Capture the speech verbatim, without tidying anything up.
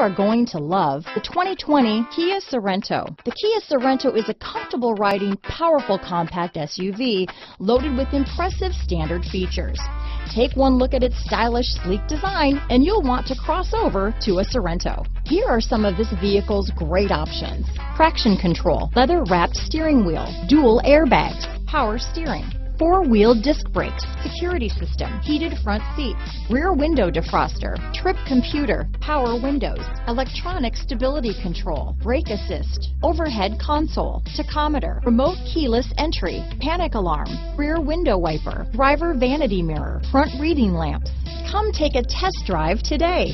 are going to love the twenty twenty Kia Sorento. The Kia Sorento is a comfortable riding, powerful compact S U V loaded with impressive standard features. Take one look at its stylish, sleek design and you'll want to cross over to a Sorento. Here are some of this vehicle's great options: traction control, leather-wrapped steering wheel, dual airbags, power steering, four-wheel disc brakes, security system, heated front seats, rear window defroster, trip computer, power windows, electronic stability control, brake assist, overhead console, tachometer, remote keyless entry, panic alarm, rear window wiper, driver vanity mirror, front reading lamps. Come take a test drive today.